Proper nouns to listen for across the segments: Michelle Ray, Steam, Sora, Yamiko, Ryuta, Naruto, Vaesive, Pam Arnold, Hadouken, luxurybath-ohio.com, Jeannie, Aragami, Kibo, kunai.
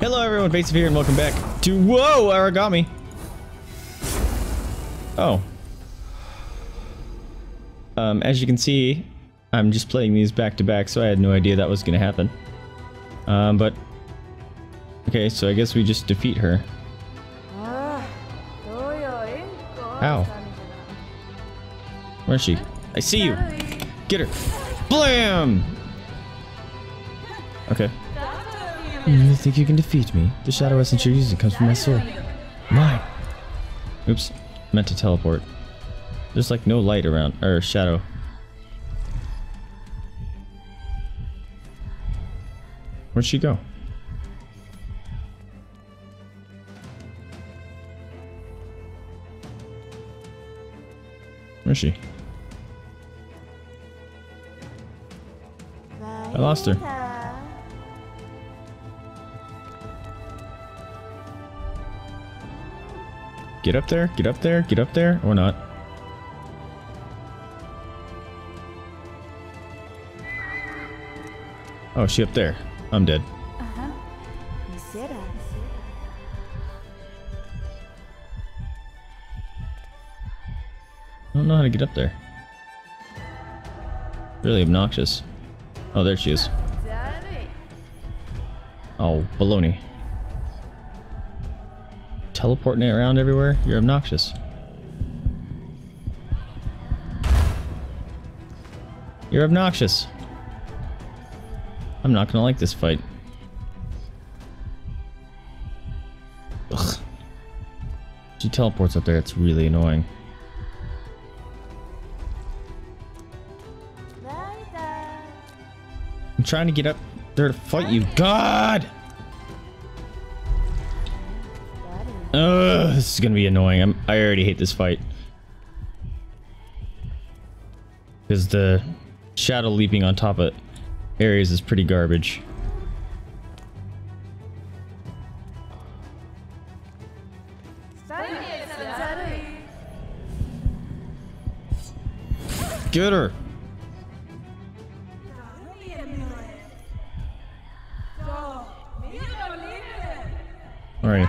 Hello everyone, Vaesive here and welcome back to Whoa Aragami. Oh. As you can see, I'm just playing these back to back, so I had no idea that was gonna happen. But okay, so I guess we just defeat her. Ow. Where's she? I see you! Get her! Blam! Okay. You think you can defeat me? The shadow essence you're using comes from my sword. Mine! Oops. Meant to teleport. There's like no light around, or shadow. Where'd she go? Where's she? I lost her. Get up there, get up there, get up there, or not. Oh, she up there. I'm dead. I don't know how to get up there. Really obnoxious. Oh, there she is. Oh, baloney. Teleporting it around everywhere? You're obnoxious. You're obnoxious. I'm not gonna like this fight. Ugh. She teleports up there, it's really annoying. I'm trying to get up there to fight you. God! Ugh, this is gonna be annoying. I already hate this fight. Because the shadow leaping on top of areas is pretty garbage. Get her! Alright.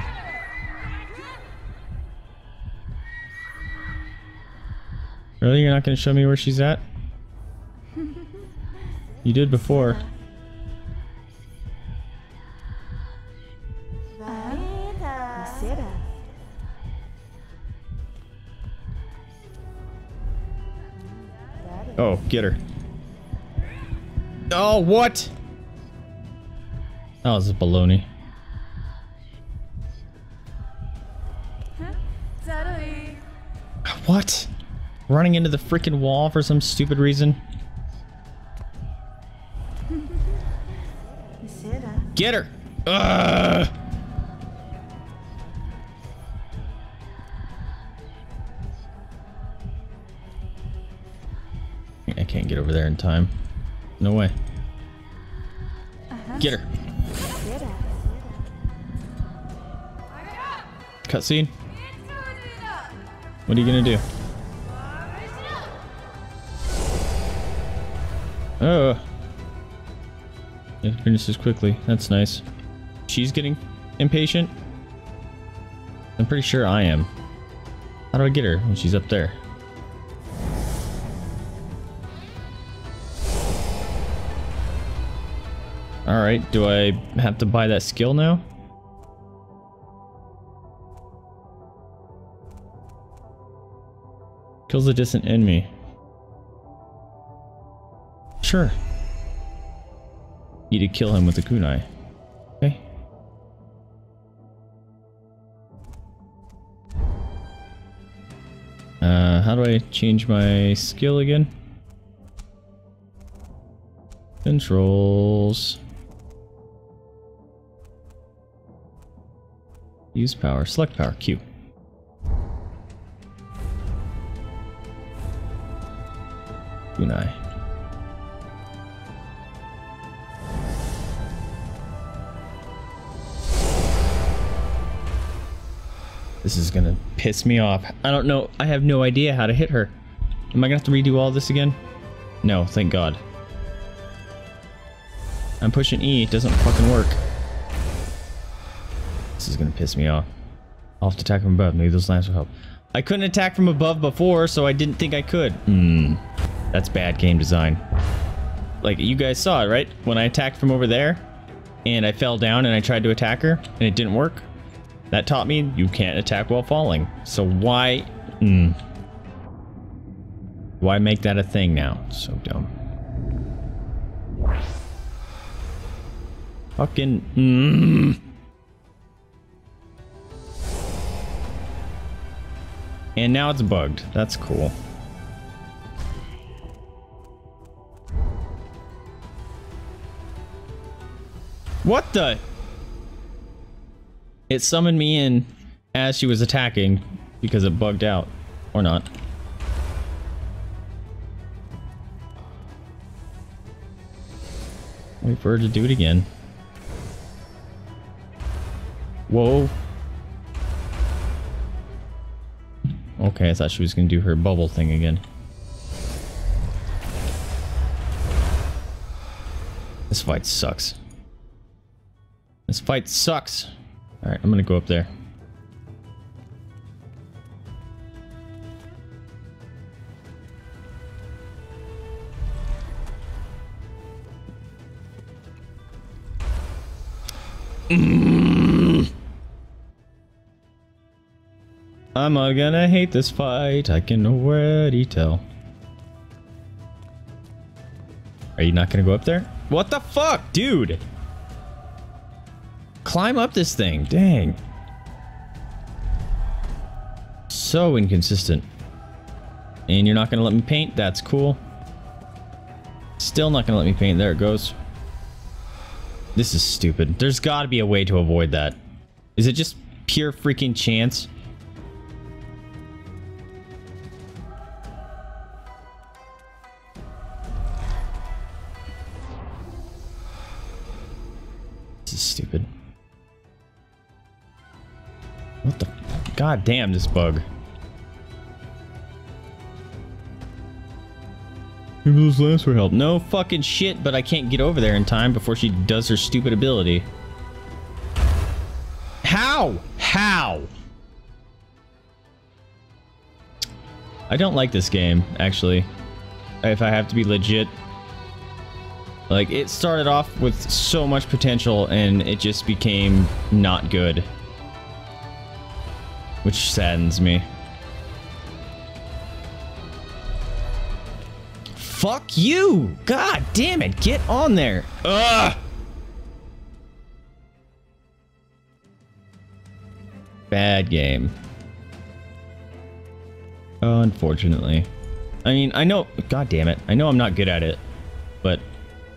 Really? You're not going to show me where she's at? You did before. Oh, get her. Oh, what? That was a baloney. What? Running into the freaking wall for some stupid reason. Get her! Ugh. I can't get over there in time. No way. Get her. Cutscene. What are you gonna do? Oh. It finishes quickly. That's nice. She's getting impatient. I'm pretty sure I am. How do I get her when she's up there? Alright, do I have to buy that skill now? Kills a distant enemy. Sure. You need to kill him with a kunai. Okay. How do I change my skill again? Controls. Use power. Select power. Q. Kunai. This is gonna piss me off. I don't know. I have no idea how to hit her. Am I gonna have to redo all this again? No, thank God. I'm pushing E. It doesn't fucking work. This is gonna piss me off. I'll have to attack from above. Maybe those lamps will help. I couldn't attack from above before, so I didn't think I could. That's bad game design. Like, you guys saw it, right? When I attacked from over there, and I fell down and I tried to attack her, and it didn't work. That taught me you can't attack while falling. So why... Why make that a thing now? So dumb. Fucking... And now it's bugged. That's cool. What the? It summoned me in as she was attacking because it bugged out. Or not. Wait for her to do it again. Whoa. Okay, I thought she was gonna do her bubble thing again. This fight sucks. This fight sucks. Alright, I'm gonna go up there. I'm gonna hate this fight. I can already tell. Are you not gonna go up there? What the fuck, dude? Climb up this thing. Dang. So inconsistent. And you're not gonna let me paint? That's cool. Still not gonna let me paint. There it goes. This is stupid. There's gotta be a way to avoid that. Is it just pure freaking chance? This is stupid. What the? God damn this bug. Maybe those lamps were help. No fucking shit, but I can't get over there in time before she does her stupid ability. How? How? I don't like this game, actually. If I have to be legit. Like, it started off with so much potential and it just became not good. Which saddens me. Fuck you! God damn it! Get on there! Ugh! Bad game. Oh, unfortunately. I mean, I know... God damn it. I know I'm not good at it. But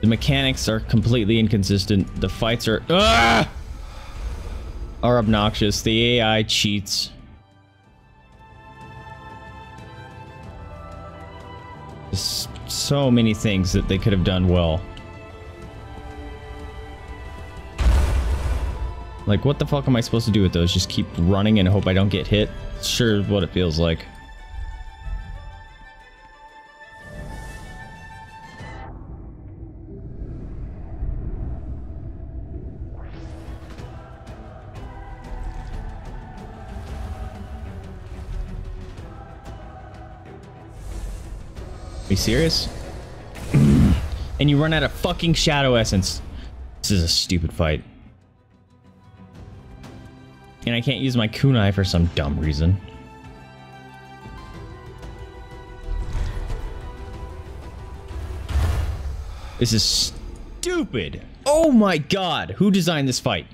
the mechanics are completely inconsistent. The fights are... Ugh! Are obnoxious. The AI cheats. Just so many things that they could have done well. Like, what the fuck am I supposed to do with those? Just keep running and hope I don't get hit? Sure, what it feels like. Are you serious? And you run out of fucking shadow essence. This is a stupid fight. And I can't use my kunai for some dumb reason. This is stupid. Oh my god, who designed this fight?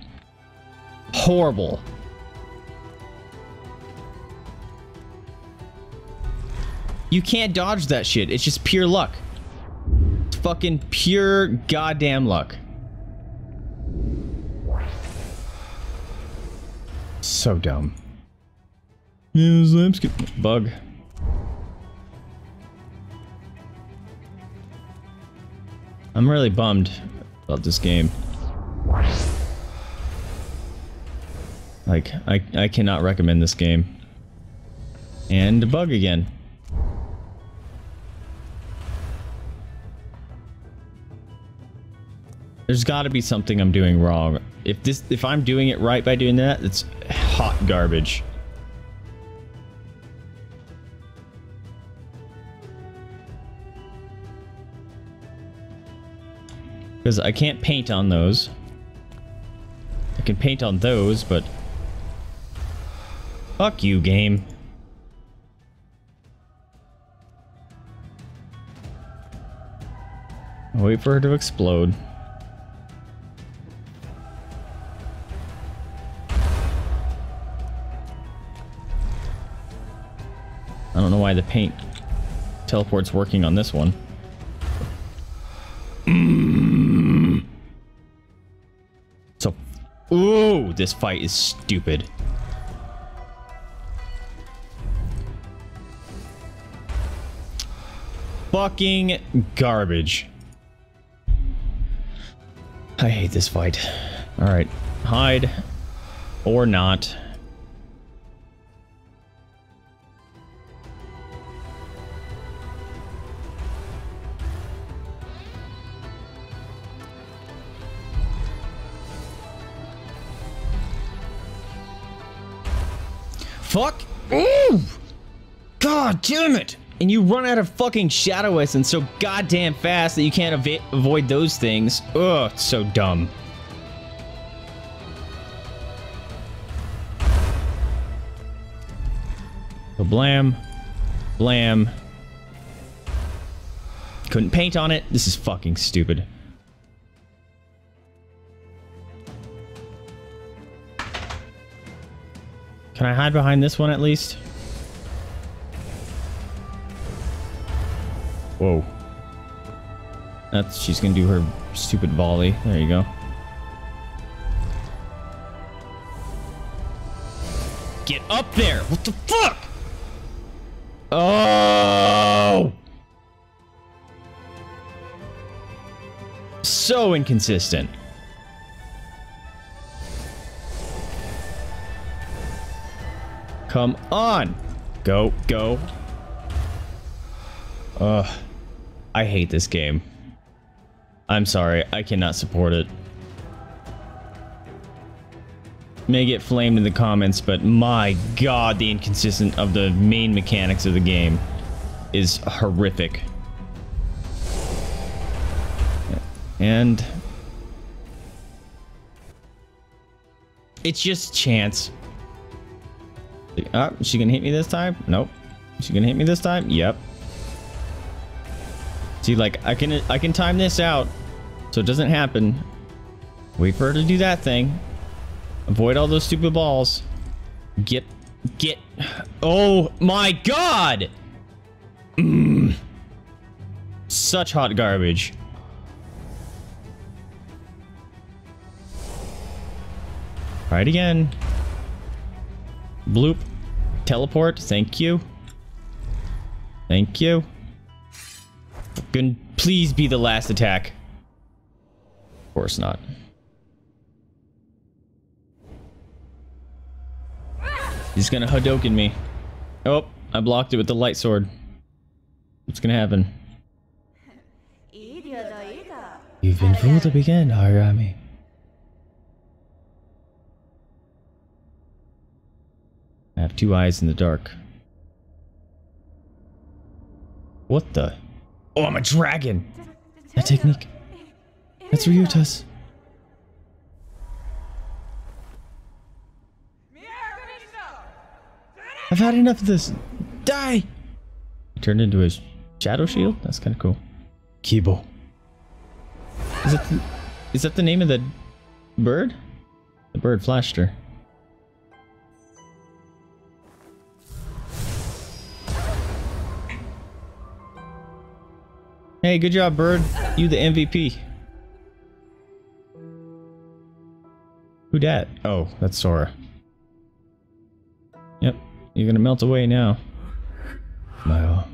Horrible. You can't dodge that shit. It's just pure luck. It's fucking pure goddamn luck. So dumb. Bug. I'm really bummed about this game. Like, I cannot recommend this game. And a bug again. There's got to be something I'm doing wrong. If I'm doing it right by doing that, it's hot garbage. Because I can't paint on those. I can paint on those, but fuck you, game. I'll wait for her to explode. I don't know why the paint teleport's working on this one. So, ooh, this fight is stupid. Fucking garbage. I hate this fight. Alright, hide. Or not. Fuck! Ooh! God damn it! And you run out of fucking shadow essence so goddamn fast that you can't avoid those things. Ugh, it's so dumb. So blam. Blam. Couldn't paint on it. This is fucking stupid. Can I hide behind this one at least? Whoa. She's gonna do her stupid volley. There you go. Get up there! What the fuck? Oh! So inconsistent. Come on! Go, go. Ugh. I hate this game. I'm sorry, I cannot support it. May get flamed in the comments, but my god, the inconsistency of the main mechanics of the game is horrific. And it's just chance. Is she gonna hit me this time? Nope. Is she gonna hit me this time? Yep. See, like, I can time this out so it doesn't happen. Wait for her to do that thing. Avoid all those stupid balls. Get. Oh my god! Such hot garbage. Try it again. Bloop. Teleport. Thank you. Thank you. Please be the last attack. Of course not. He's gonna Hadouken me. Oh, I blocked it with the light sword. What's gonna happen? You've been fooled again, Aragami. I have two eyes in the dark. What the? Oh, I'm a dragon! That technique. That's Ryuta's. I've had enough of this. Die! He turned into his shadow shield? That's kind of cool. Kibo. Is that the name of the bird? The bird flashed her. Hey, good job, bird. You the MVP. Who dat? Oh, that's Sora. Yep, you're gonna melt away now. No.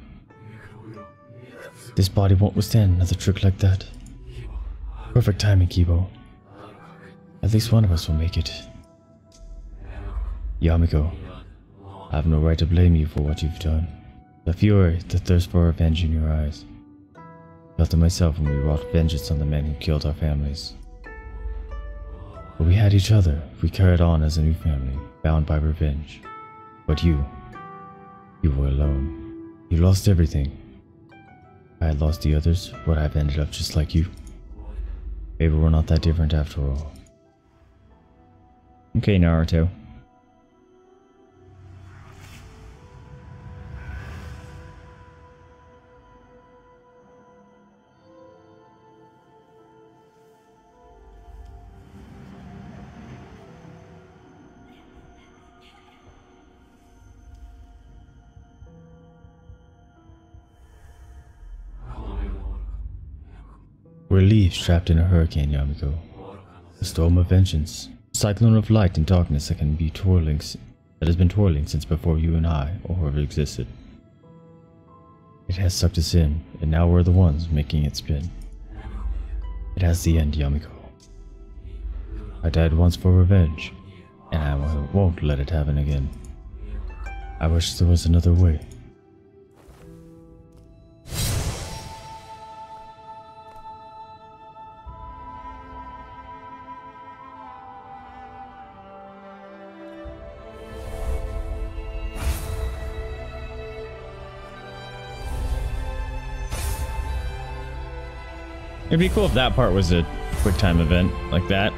This body won't withstand another trick like that. Perfect timing, Kibo. At least one of us will make it. Yamiko, I have no right to blame you for what you've done. The fury, the thirst for revenge in your eyes. I felt it myself when we wrought vengeance on the men who killed our families. But we had each other. We carried on as a new family, bound by revenge. But you were alone. You lost everything. I had lost the others, but I've ended up just like you. Maybe we're not that different after all. Okay, Naruto. We're leaves trapped in a hurricane, Yamiko. A storm of vengeance. A cyclone of light and darkness that can be twirling, that has been twirling since before you and I or whoever existed. It has sucked us in, and now we're the ones making it spin. It has the end, Yamiko. I died once for revenge, and I won't let it happen again. I wish there was another way. It'd be cool if that part was a quick time event like that,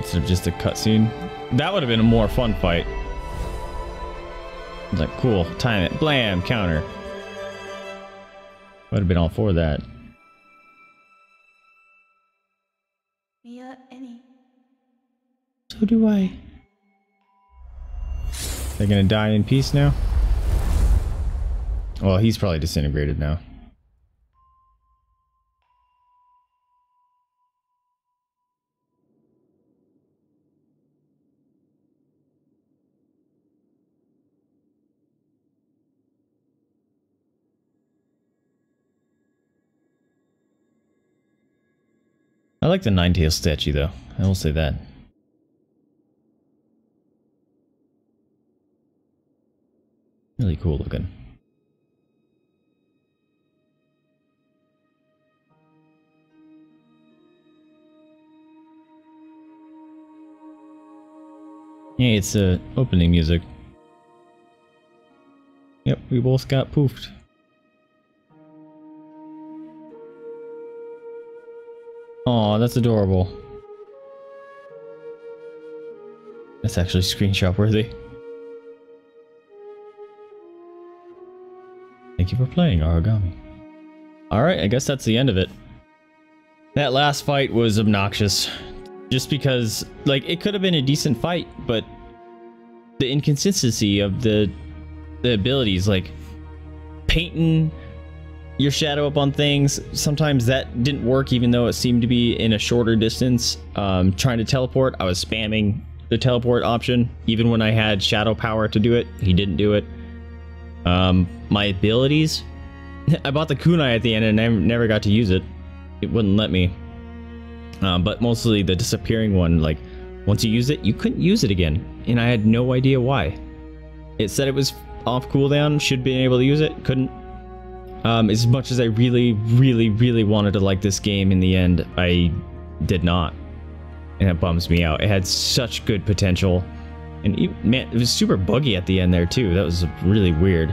instead of just a cutscene. That would have been a more fun fight. Like, cool, time it, blam, counter. Would have been all for that. So do I. They're gonna die in peace now? Well, he's probably disintegrated now. I like the nine-tailed statue, though. I will say that. Really cool looking. Hey, it's opening music. Yep, we both got poofed. Aw, that's adorable. That's actually screenshot worthy. Thank you for playing, Aragami. Alright, I guess that's the end of it. That last fight was obnoxious. Just because, like, it could have been a decent fight, but the inconsistency of the abilities, like painting your shadow up on things, sometimes that didn't work even though it seemed to be in a shorter distance. Trying to teleport, I was spamming the teleport option even when I had shadow power to do it. He didn't do it. My abilities, I bought the kunai at the end and I never got to use it. It wouldn't let me. But mostly the disappearing one, like once you use it you couldn't use it again, and I had no idea why. It said it was off cooldown, should be able to use it, couldn't. As much as I really wanted to like this game, in the end, I did not. And it bums me out. It had such good potential. And it, man, it was super buggy at the end there too. That was really weird.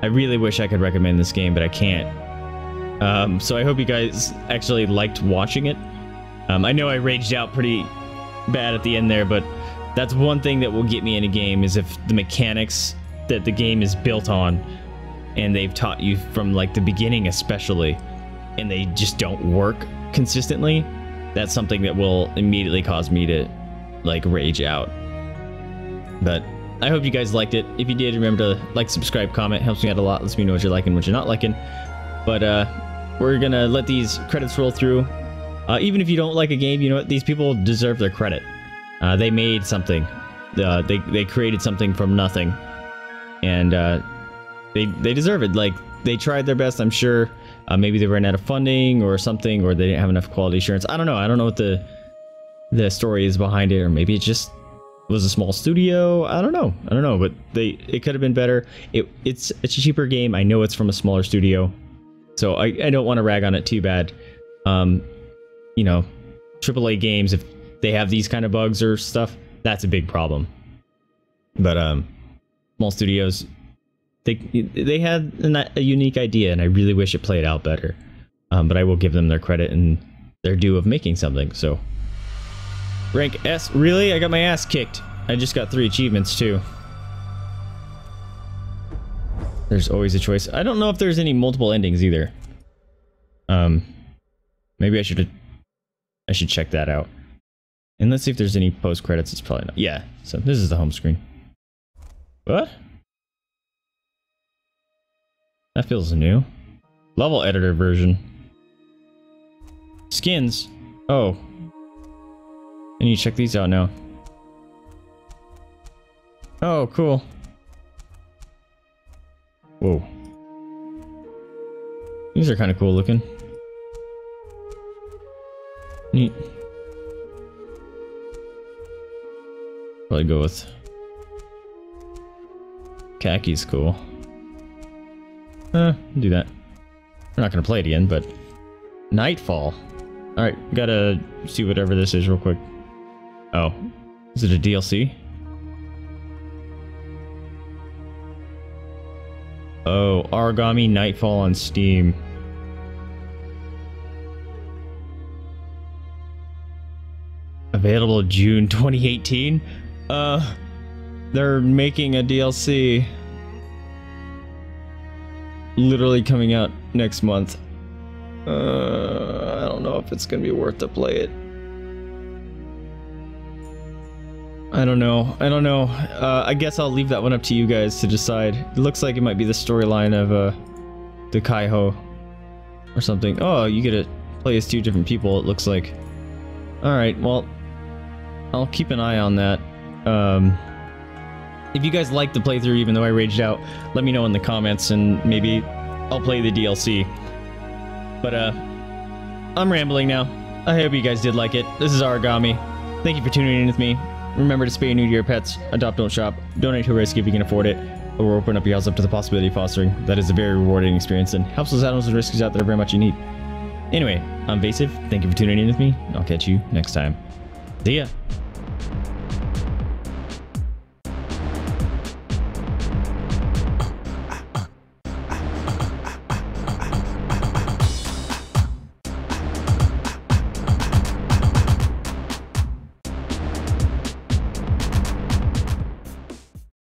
I really wish I could recommend this game, but I can't. So I hope you guys actually liked watching it. I know I raged out pretty bad at the end there, but that's one thing that will get me in a game, is if the mechanics that the game is built on and they've taught you from like the beginning especially, and they just don't work consistently, that's something that will immediately cause me to like rage out. But I hope you guys liked it. If you did, remember to like, subscribe, comment, helps me out a lot, lets me know what you're liking, what you're not liking. But we're gonna let these credits roll through. Even if you don't like a game, you know what, these people deserve their credit. They made something. They created something from nothing, and they deserve it. Like, they tried their best, I'm sure. Maybe they ran out of funding or something, or they didn't have enough quality assurance. I don't know. I don't know what the story is behind it, or maybe it just was a small studio. I don't know. I don't know, but it could have been better. It's a cheaper game. I know it's from a smaller studio, so I don't want to rag on it too bad. You know, AAA games, if they have these kind of bugs or stuff, that's a big problem. But small studios, they had a unique idea, and I really wish it played out better. But I will give them their credit and their due of making something. So rank S, really? I got my ass kicked. I just got 3 achievements too. There's always a choice. I don't know if there's any multiple endings either. Maybe I should check that out. And let's see if there's any post credits. It's probably not. Yeah. So this is the home screen. What? That feels new. Level editor version. Skins. Oh. And you check these out now. Oh, cool. Whoa. These are kind of cool looking. Neat. Probably go with khaki's cool. Do that. We're not gonna play it again, but Nightfall. All right, gotta see whatever this is real quick. Oh, is it a DLC? Oh, Aragami Nightfall on Steam. Available June 2018. They're making a DLC. Literally coming out next month. I don't know if it's gonna be worth to play it. I don't know. I guess I'll leave that one up to you guys to decide. It looks like it might be the storyline of the Kaiho or something. Oh, you get to play as 2 different people, it looks like. All right, well, I'll keep an eye on that. If you guys liked the playthrough, even though I raged out, let me know in the comments, and maybe I'll play the DLC. But I'm rambling now. I hope you guys did like it. This is Aragami. Thank you for tuning in with me. Remember to spay and neuter your pets, adopt, don't shop, donate to a rescue if you can afford it, or open up your house up to the possibility of fostering. That is a very rewarding experience and helps those animals and rescues out there very much in need. Anyway, I'm Vaesive. Thank you for tuning in with me, and I'll catch you next time. See ya!